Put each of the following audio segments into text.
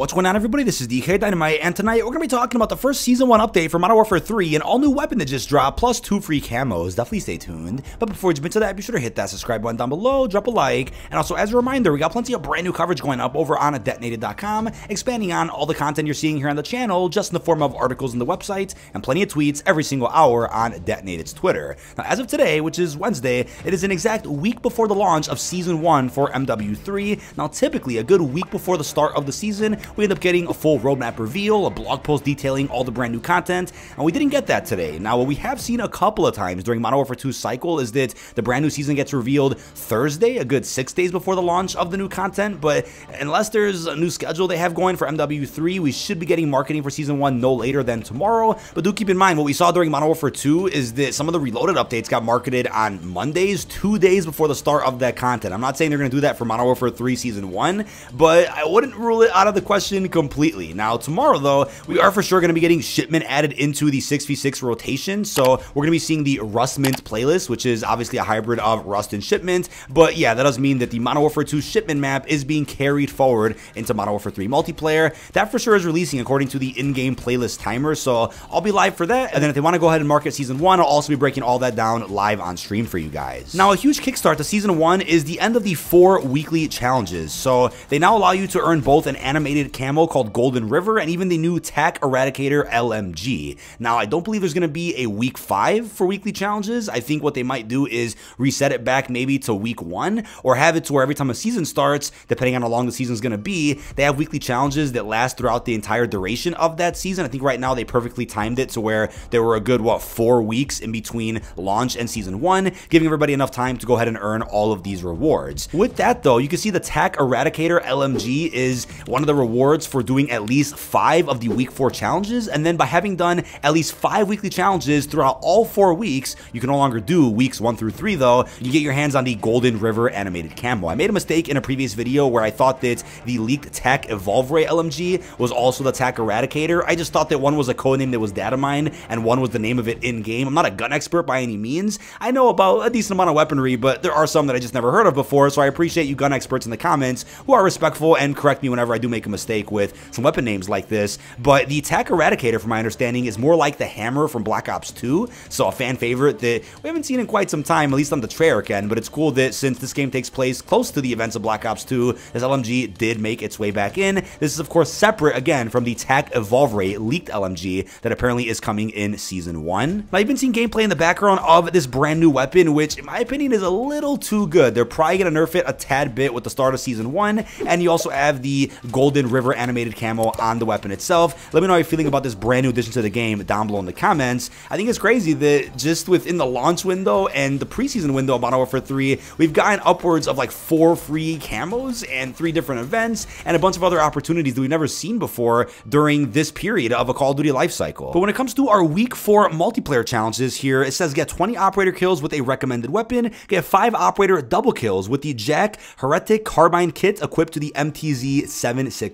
What's going on, everybody? This is DK Dynamite, and tonight we're going to be talking about the first Season 1 update for Modern Warfare 3, an all-new weapon that just dropped, plus 2 free camos. Definitely stay tuned. But before we jump into that, be sure to hit that subscribe button down below, drop a like, and also as a reminder, we got plenty of brand new coverage going up over on Detonated.com, expanding on all the content you're seeing here on the channel, just in the form of articles on the website, and plenty of tweets every single hour on Detonated's Twitter. Now, as of today, which is Wednesday, it is an exact week before the launch of Season 1 for MW3. Now, typically, a good week before the start of the season, we end up getting a full roadmap reveal, a blog post detailing all the brand new content, and we didn't get that today. Now, what we have seen a couple of times during Modern Warfare 2's cycle is that the brand new season gets revealed Thursday, a good 6 days before the launch of the new content, but unless there's a new schedule they have going for MW3, we should be getting marketing for Season 1 no later than tomorrow. But do keep in mind, what we saw during Modern Warfare 2 is that some of the Reloaded updates got marketed on Mondays, 2 days before the start of that content. I'm not saying they're going to do that for Modern Warfare 3 Season 1, but I wouldn't rule it out of the question completely. Now, tomorrow, though, we are for sure going to be getting shipment added into the 6v6 rotation, so we're going to be seeing the Rust Mint playlist, which is obviously a hybrid of Rust and shipment, but yeah, that does mean that the Modern Warfare 2 shipment map is being carried forward into Modern Warfare 3 multiplayer. That for sure is releasing according to the in-game playlist timer, so I'll be live for that, and then if they want to go ahead and market Season 1, I'll also be breaking all that down live on stream for you guys. Now, a huge kickstart to Season 1 is the end of the 4 weekly challenges, so they now allow you to earn both an animated camo called Golden River and even the new TAQ Eradicator LMG. Now, I don't believe there's going to be a week 5 for weekly challenges. I think what they might do is reset it back maybe to week 1, or have it to where every time a season starts, depending on how long the season's going to be, they have weekly challenges that last throughout the entire duration of that season. I think right now they perfectly timed it to where there were a good, 4 weeks in between launch and Season 1, giving everybody enough time to go ahead and earn all of these rewards. With that, though, you can see the TAQ Eradicator LMG is one of the rewards for doing at least 5 of the week 4 challenges, and then by having done at least 5 weekly challenges throughout all 4 weeks, you can no longer do weeks 1 through 3, though. You get your hands on the Golden River animated camo. I made a mistake in a previous video where I thought that the leaked TAQ Evolvere LMG was also the TAQ Eradicator. I just thought that one was a codename that was data mined and one was the name of it in-game. I'm not a gun expert by any means. I know about a decent amount of weaponry, but there are some that I just never heard of before, so I appreciate you gun experts in the comments who are respectful and correct me whenever I do make a mistake with some weapon names like this. But the TAQ Eradicator, from my understanding, is more like the hammer from Black Ops 2, so a fan favorite that we haven't seen in quite some time, at least on the Treyarch end, but it's cool that since this game takes place close to the events of Black Ops 2, this LMG did make its way back in. This is, of course, separate, again, from the TAQ Evolvere leaked LMG that apparently is coming in Season 1. Now, you've been seeing gameplay in the background of this brand new weapon, which, in my opinion, is a little too good. They're probably going to nerf it a tad bit with the start of Season 1, and you also have the Golden River animated camo on the weapon itself. Let me know how you're feeling about this brand new addition to the game down below in the comments. I think it's crazy that just within the launch window and the preseason window of Modern Warfare 3, we've gotten upwards of like 4 free camos and 3 different events and a bunch of other opportunities that we've never seen before during this period of a Call of Duty life cycle. But when it comes to our week 4 multiplayer challenges here, it says get 20 operator kills with a recommended weapon, get 5 operator double kills with the Jack Heretic carbine kit equipped to the MTZ 76.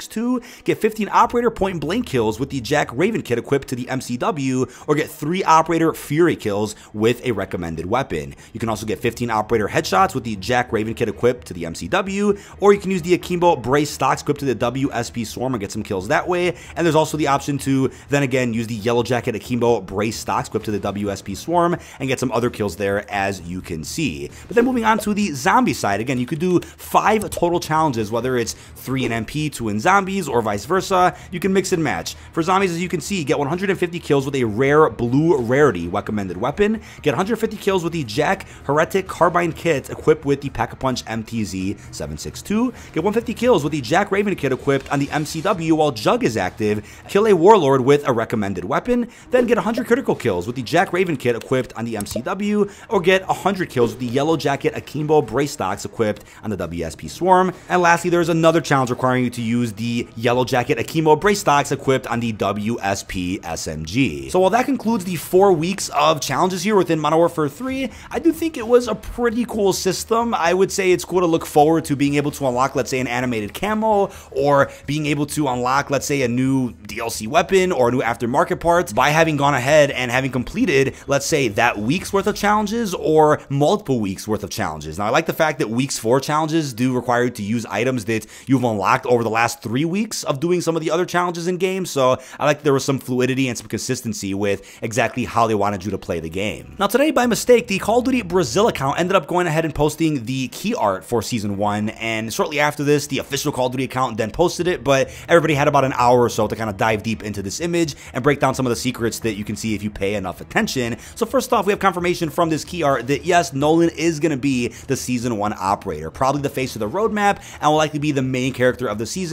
Get 15 operator point blank kills with the Jack Raven kit equipped to the MCW, or get 3 operator fury kills with a recommended weapon. You can also get 15 operator headshots with the Jack Raven kit equipped to the MCW, or you can use the Akimbo brace stocks equipped to the WSP Swarm and get some kills that way. And there's also the option to then again use the Yellow Jacket Akimbo brace stocks equipped to the WSP Swarm and get some other kills there, as you can see. But then moving on to the zombie side, again, you could do 5 total challenges, whether it's 3 in MP, 2 in zombie, or vice versa. You can mix and match. For zombies, as you can see, get 150 kills with a rare blue rarity recommended weapon, get 150 kills with the Jack Heretic carbine kit equipped with the Pack-a-Punch MTZ 762, get 150 kills with the Jack Raven kit equipped on the MCW while Jug is active, kill a warlord with a recommended weapon, then get 100 critical kills with the Jack Raven kit equipped on the MCW, or get 100 kills with the Yellow Jacket Akimbo brace stocks equipped on the WSP Swarm. And lastly, there's another challenge requiring you to use the Yellow Jacket Akimbo brace stocks equipped on the WSP SMG. So while that concludes the 4 weeks of challenges here within Modern Warfare 3, I do think it was a pretty cool system. I would say it's cool to look forward to being able to unlock, let's say, an animated camo, or being able to unlock, let's say, a new DLC weapon or a new aftermarket parts by having gone ahead and having completed, let's say, that week's worth of challenges or multiple weeks worth of challenges. Now, I like the fact that weeks 4 challenges do require you to use items that you've unlocked over the last 3 3 weeks of doing some of the other challenges in game, so I like that there was some fluidity and some consistency with exactly how they wanted you to play the game. Now today, by mistake, the Call of Duty Brazil account ended up going ahead and posting the key art for Season 1, and shortly after this, the official Call of Duty account then posted it, but everybody had about an hour or so to kind of dive deep into this image and break down some of the secrets that you can see if you pay enough attention. So first off, we have confirmation from this key art that yes, Nolan is going to be the Season 1 operator, probably the face of the roadmap, and will likely be the main character of the season.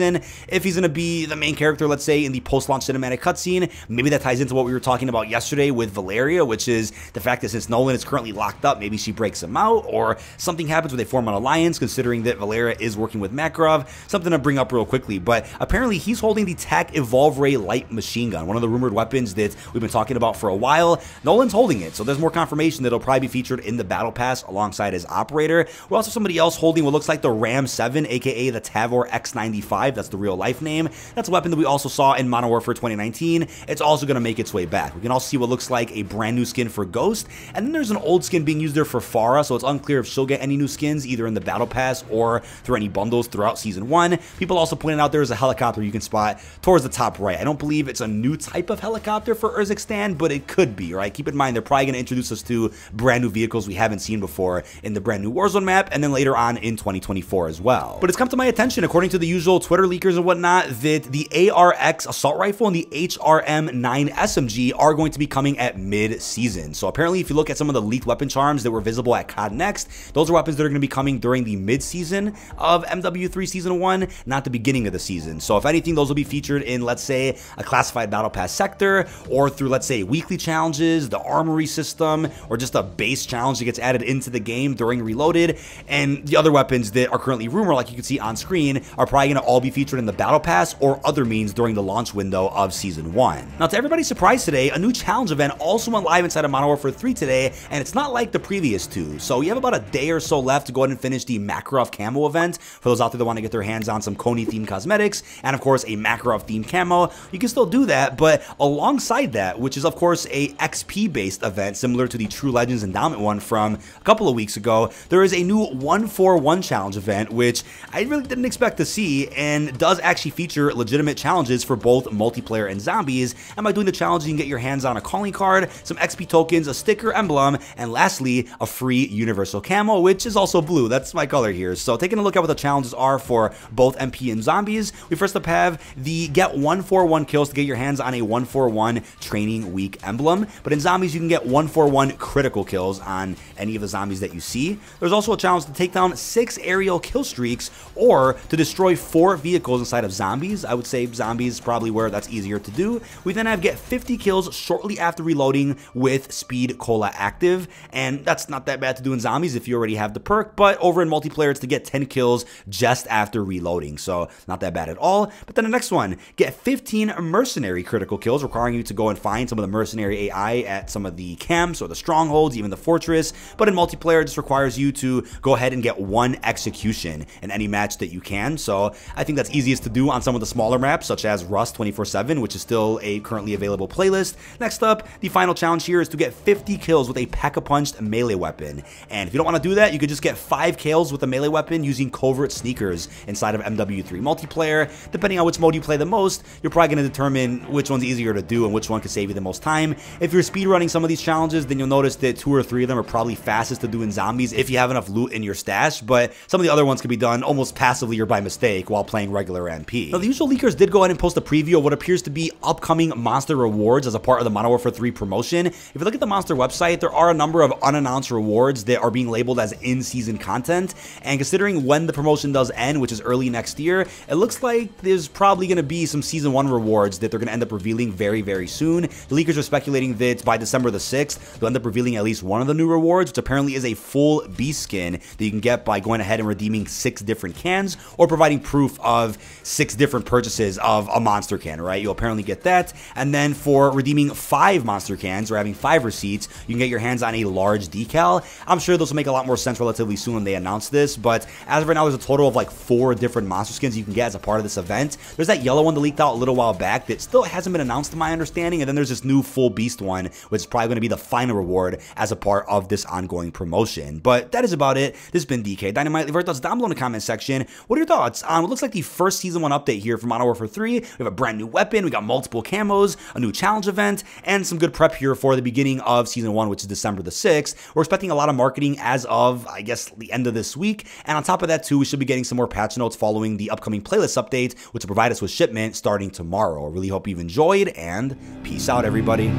If he's going to be the main character, let's say, in the post-launch cinematic cutscene, maybe that ties into what we were talking about yesterday with Valeria, which is the fact that since Nolan is currently locked up, maybe she breaks him out, or something happens where they form an alliance, considering that Valeria is working with Makarov. Something to bring up real quickly, but apparently he's holding the TAQ Evolvere light machine gun, one of the rumored weapons that we've been talking about for a while. Nolan's holding it, so there's more confirmation that it'll probably be featured in the battle pass alongside his operator. We're also somebody else holding what looks like the Ram 7, aka the Tavor X95, that's the real life name. That's a weapon that we also saw in Modern Warfare 2019. It's also going to make its way back. We can also see what looks like a brand new skin for Ghost, and then there's an old skin being used there for Farah, so it's unclear if she'll get any new skins either in the battle pass or through any bundles throughout Season 1. People also pointed out there is a helicopter you can spot towards the top right. I don't believe it's a new type of helicopter for Urzikstan, but it could be, right? Keep in mind, they're probably going to introduce us to brand new vehicles we haven't seen before in the brand new Warzone map, and then later on in 2024 as well. But it's come to my attention, according to the usual Twitter leakers and whatnot, that the ARX Assault Rifle and the HRM-9 SMG are going to be coming at mid-season. So apparently, if you look at some of the leaked weapon charms that were visible at COD Next, those are weapons that are going to be coming during the mid-season of MW3 Season 1, not the beginning of the season. So if anything, those will be featured in, let's say, a classified battle pass sector, or through, let's say, weekly challenges, the armory system, or just a base challenge that gets added into the game during Reloaded. And the other weapons that are currently rumored, like you can see on screen, are probably going to all be featured in the battle pass or other means during the launch window of Season 1. Now, to everybody's surprise today, a new challenge event also went live inside of Modern Warfare 3 today, and it's not like the previous two. So you have about a day or so left to go ahead and finish the Makarov camo event for those out there that want to get their hands on some Kony-themed cosmetics, and of course a Makarov-themed camo. You can still do that, but alongside that, which is of course a XP-based event similar to the True Legends Endowment one from a couple of weeks ago, there is a new 141 challenge event, which I really didn't expect to see, and does actually feature legitimate challenges for both multiplayer and zombies. And by doing the challenge, you can get your hands on a calling card, some XP tokens, a sticker, emblem, and lastly, a free universal camo, which is also blue. That's my color here. So taking a look at what the challenges are for both MP and zombies, we first up have the get 141 kills to get your hands on a 141 training week emblem. But in zombies, you can get 141 critical kills on any of the zombies that you see. There's also a challenge to take down 6 aerial kill streaks or to destroy 4 vehicles inside of zombies. I would say zombies is probably where that's easier to do. We then have get 50 kills shortly after reloading with Speed Cola active, and that's not that bad to do in zombies if you already have the perk, but over in multiplayer it's to get 10 kills just after reloading, so not that bad at all. But then the next one, get 15 mercenary critical kills, requiring you to go and find some of the mercenary AI at some of the camps or the strongholds, even the fortress, but in multiplayer it just requires you to go ahead and get 1 execution in any match that you can. So I think that's easiest to do on some of the smaller maps such as Rust 24/7, which is still a currently available playlist. Next up, the final challenge here is to get 50 kills with a pack-a-punched melee weapon, and if you don't want to do that, you could just get 5 kills with a melee weapon using Covert Sneakers inside of MW3 multiplayer. Depending on which mode you play the most, you're probably going to determine which one's easier to do and which one can save you the most time. If you're speedrunning some of these challenges, then you'll notice that 2 or 3 of them are probably fastest to do in zombies if you have enough loot in your stash, but some of the other ones can be done almost passively or by mistake while playing regular MP. Now, the usual leakers did go ahead and post a preview of what appears to be upcoming monster rewards as a part of the Modern Warfare 3 promotion. If you look at the monster website, there are a number of unannounced rewards that are being labeled as in-season content, and considering when the promotion does end, which is early next year, it looks like there's probably going to be some Season 1 rewards that they're going to end up revealing very, very soon. The leakers are speculating that by December the 6th, they'll end up revealing at least one of the new rewards, which apparently is a full beast skin that you can get by going ahead and redeeming 6 different cans or providing proof of 6 different purchases of a monster can, right? You'll apparently get that. And then for redeeming 5 monster cans or having 5 receipts, you can get your hands on a large decal. I'm sure those will make a lot more sense relatively soon when they announce this, but as of right now, there's a total of like 4 different monster skins you can get as a part of this event. There's that yellow one that leaked out a little while back that still hasn't been announced to my understanding, and then there's this new full beast one, which is probably going to be the final reward as a part of this ongoing promotion. But that is about it. This has been DK Dynamite. Leave your thoughts down below in the comment section. What are your thoughts on what looks like the first first Season 1 update here for Modern Warfare 3. We have a brand new weapon, we got multiple camos, a new challenge event, and some good prep here for the beginning of Season 1, which is December the 6th. We're expecting a lot of marketing as of, I guess, the end of this week. And on top of that, too, we should be getting some more patch notes following the upcoming playlist updates, which will provide us with shipment starting tomorrow. I really hope you've enjoyed, and peace out, everybody.